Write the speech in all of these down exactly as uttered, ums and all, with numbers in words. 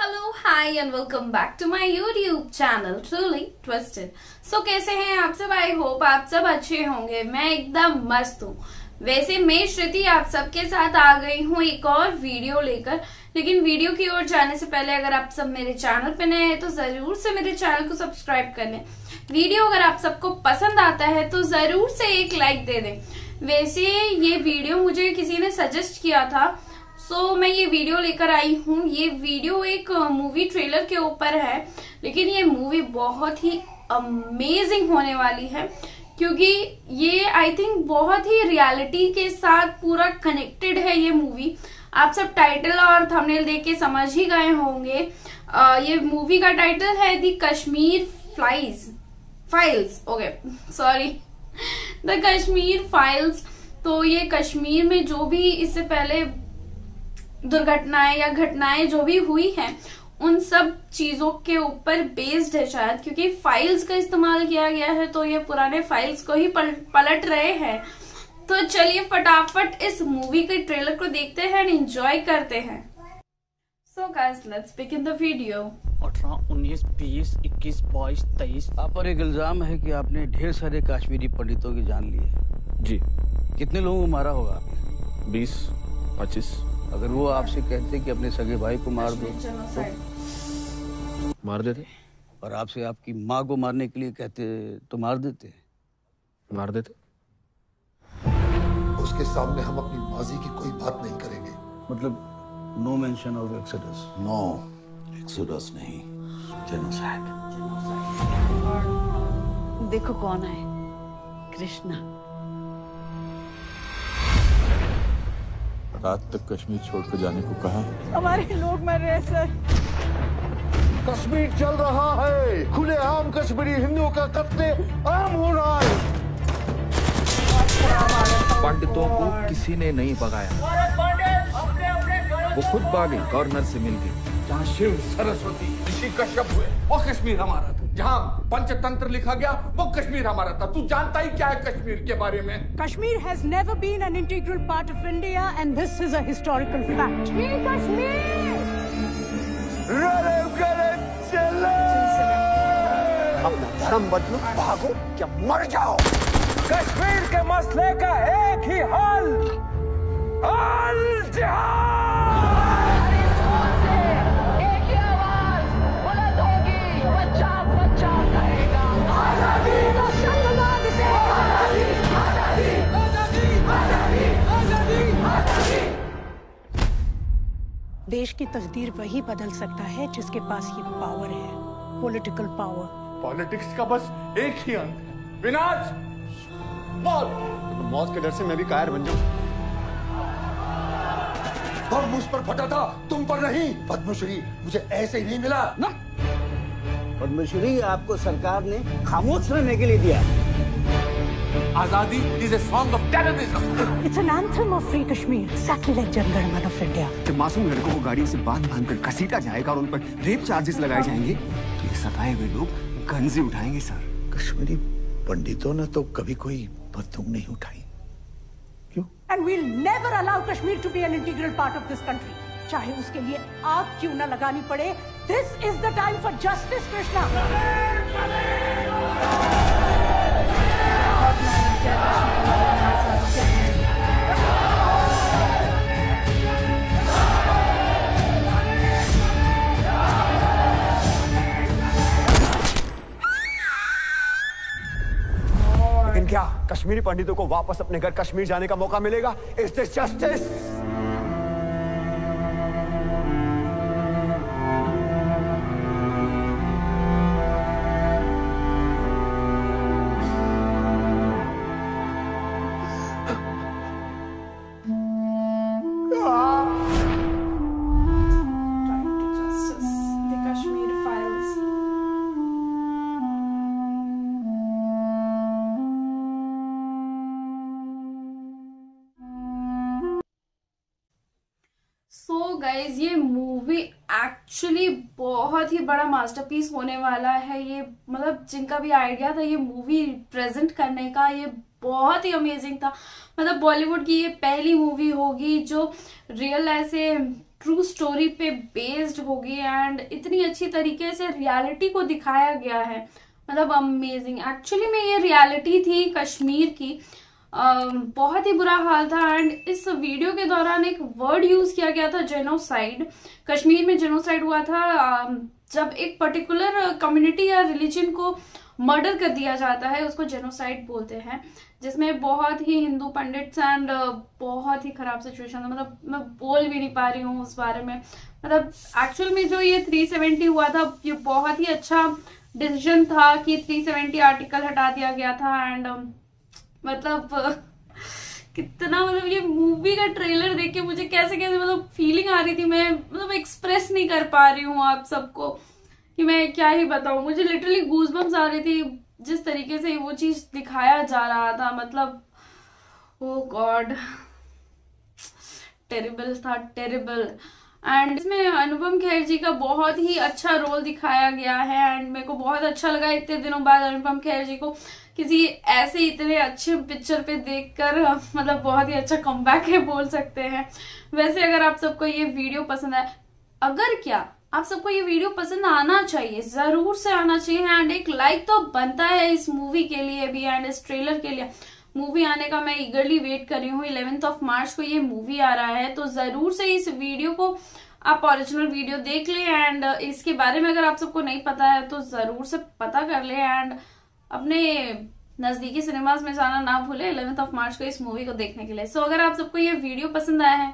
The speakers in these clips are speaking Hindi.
Hello hi and welcome back to my YouTube channel truly twisted. So कैसे हैं आप सब? आई होप आप सब अच्छे होंगे। मैं एकदम मस्त हूँ। वैसे मैं श्रुति आप सबके साथ आ गई हूँ एक और वीडियो लेकर, लेकिन वीडियो की ओर जाने से पहले अगर आप सब मेरे चैनल पे नए हैं तो जरूर से मेरे चैनल को सब्सक्राइब कर लें। वीडियो अगर आप सबको पसंद आता है तो जरूर से एक लाइक दे दें। वैसे ये वीडियो मुझे किसी ने सजेस्ट किया था, सो so, मैं ये वीडियो लेकर आई हूँ। ये वीडियो एक मूवी ट्रेलर के ऊपर है, लेकिन ये मूवी बहुत ही अमेजिंग होने वाली है क्योंकि ये आई थिंक बहुत ही रियलिटी के साथ पूरा कनेक्टेड है। ये मूवी आप सब टाइटल और थंबनेल देख के समझ ही गए होंगे। आ, ये मूवी का टाइटल है the Kashmir files files okay sorry the Kashmir files. तो ये कश्मीर में जो भी इससे पहले दुर्घटनाएं या घटनाएं जो भी हुई हैं उन सब चीजों के ऊपर बेस्ड है शायद, क्योंकि फाइल्स का इस्तेमाल किया गया है तो ये पुराने फाइल्स को ही पल, पलट रहे हैं। तो चलिए फटाफट इस मूवी के ट्रेलर को देखते हैं एंड एंजॉय करते हैं। So guys let's begin the video. अठारह उन्नीस बीस इक्कीस बाईस तेईस आप पर एक इल्जाम है कि आपने ढेर सारे कश्मीरी पंडितों की जान ली है। जी कितने लोगों को मारा होगा आपने? बीस पच्चीस। अगर वो आपसे कहते कि अपने सगे भाई को मार दो तो मार देते, और आपसे आपकी माँ को मारने के लिए कहते तो मार देते मार देते उसके सामने हम अपनी माजी की कोई बात नहीं करेंगे। मतलब no mention of exodus. No exodus नहीं, जेनोसाइड। देखो कौन है, कृष्णा। रात तक कश्मीर छोड़कर जाने को कहा। हमारे लोग मर रहे हैं सर। कश्मीर चल रहा है, खुलेआम कश्मीरी हिंदुओं का कत्लेआम हो रहा है। पंडितों को किसी ने नहीं भगाया, वो खुद भागे गवर्नर से मिल गए। जहाँ शिव सरस्वती ऋषि कश्यप हुए वो कश्मीर हमारा था। जहाँ पंचतंत्र लिखा गया वो कश्मीर हमारा था। तू जानता ही क्या है कश्मीर के बारे में? Kashmir has never been an integral part of India and this is a historical fact. अपना धर्म बदलो, भागो या मर जाओ। कश्मीर के मसले का एक ही हल, अल जिहाद। देश की तकदीर वही बदल सकता है जिसके पास ये पावर है, पॉलिटिकल पावर। पॉलिटिक्स का बस एक ही अंत है, विनाश, मौत। तो मौत के डर से मैं भी कायर बन जाऊं। और मुझ पर फटा था, तुम पर नहीं। पद्मश्री मुझे ऐसे ही नहीं मिला ना। पद्मश्री आपको सरकार ने खामोश रहने के लिए दिया। Azadi is a song of terrorism. It's an anthem of free Kashmir, exactly like Jan Gan Mana of India. जब मासूम लड़कों को गाड़ियों से बांध बांध कर घसीटा जाएगा और उन पर रेप चार्जेस लगाए जाएंगे तो ये सताए हुए लोग गंजी उठाएंगे सर। कश्मीरी पंडितों ने तो कभी कोई बंदूक नहीं उठाई, क्यों? And we'll never allow Kashmir to be an integral part of this country. चाहे उसके लिए आग क्यों ना लगानी पड़े। This is the time for justice, Krishna. लेकिन क्या कश्मीरी पंडितों को वापस अपने घर कश्मीर जाने का मौका मिलेगा? Is this justice? गाइज ये मूवी एक्चुअली बहुत ही बड़ा मास्टरपीस होने वाला है। ये मतलब जिनका भी आइडिया था ये मूवी प्रेजेंट करने का, ये बहुत ही अमेजिंग था। मतलब बॉलीवुड की ये पहली मूवी होगी जो रियल ऐसे ट्रू स्टोरी पे बेस्ड होगी एंड इतनी अच्छी तरीके से रियलिटी को दिखाया गया है, मतलब अमेजिंग। एक्चुअली में ये रियलिटी थी कश्मीर की, Uh, बहुत ही बुरा हाल था। एंड इस वीडियो के दौरान एक वर्ड यूज किया गया था, जेनोसाइड। कश्मीर में जेनोसाइड हुआ था uh, जब एक पर्टिकुलर कम्युनिटी या रिलीजन को मर्डर कर दिया जाता है, उसको जेनोसाइड बोलते हैं, जिसमें बहुत ही हिंदू पंडित्स एंड uh, बहुत ही खराब सिचुएशन था। मतलब मैं बोल भी नहीं पा रही हूँ उस बारे में। मतलब एक्चुअल में जो ये थ्री सेवेंटी हुआ था, ये बहुत ही अच्छा डिसीजन था कि थ्री सेवेंटी आर्टिकल हटा दिया गया था। एंड मतलब कितना, मतलब ये मूवी का ट्रेलर देख के मुझे कैसे कैसे मतलब फीलिंग आ रही थी, मैं मतलब एक्सप्रेस नहीं कर पा रही हूँ आप सबको कि मैं क्या ही बताऊँ। मुझे लिटरली गूजबम्स आ रही थी जिस तरीके से वो चीज़ दिखाया जा रहा था। मतलब ओ गॉड, टेरिबल था, टेरिबल। एंड इसमें अनुपम खेर जी का बहुत ही अच्छा रोल दिखाया गया है एंड मेरे को बहुत अच्छा लगा इतने दिनों बाद अनुपम खेर जी को किसी ऐसे इतने अच्छे पिक्चर पे देखकर, मतलब बहुत ही अच्छा कमबैक है बोल सकते हैं। वैसे अगर आप सबको ये वीडियो पसंद आए, अगर क्या आप सबको ये वीडियो पसंद आना चाहिए, जरूर से आना चाहिए एंड एक लाइक तो बनता है इस मूवी के लिए भी एंड इस ट्रेलर के लिए। मूवी आने का मैं ईगरली वेट कर रही हूँ, इलेवेंथ ऑफ मार्च को ये मूवी आ रहा है, तो जरूर से इस वीडियो को आप ओरिजिनल वीडियो देख लें एंड इसके बारे में अगर आप सबको नहीं पता है तो जरूर से पता कर लें एंड अपने नजदीकी सिनेमास में जाना ना भूलें इलेवेंथ ऑफ मार्च को इस मूवी को देखने के लिए। सो अगर आप सबको ये वीडियो पसंद आया है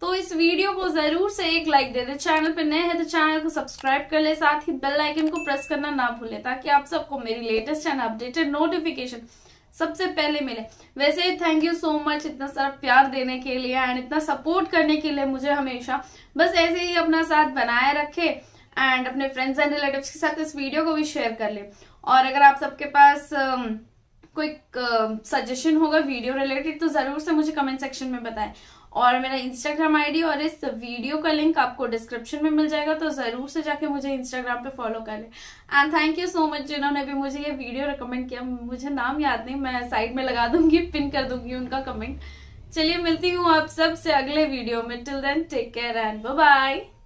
तो इस वीडियो को जरूर से एक लाइक दे दें, चैनल पर नए हैं तो चैनल को सब्सक्राइब कर लें, साथ ही बेल आइकन को प्रेस करना ना भूलें ताकि आप सबको मेरी लेटेस्ट एंड अपडेटेड नोटिफिकेशन सबसे पहले मिले। वैसे थैंक यू सो मच इतना सारा प्यार देने के लिए एंड इतना सपोर्ट करने के लिए। मुझे हमेशा बस ऐसे ही अपना साथ बनाए रखे एंड अपने फ्रेंड्स एंड रिलेटिव्स के साथ इस वीडियो को भी शेयर कर ले। और अगर आप सबके पास कोई सजेशन होगा वीडियो रिलेटेड तो जरूर से मुझे कमेंट सेक्शन में बताएं। और मेरा इंस्टाग्राम आईडी और इस वीडियो का लिंक आपको डिस्क्रिप्शन में मिल जाएगा, तो जरूर से जाके मुझे इंस्टाग्राम पे फॉलो कर लें। And thank you so much जिन्होंने भी मुझे ये वीडियो रिकमेंड किया। मुझे नाम याद नहीं, मैं साइड में लगा दूंगी, पिन कर दूंगी उनका कमेंट। चलिए मिलती हूँ आप सबसे अगले वीडियो में, till then take care and bye bye.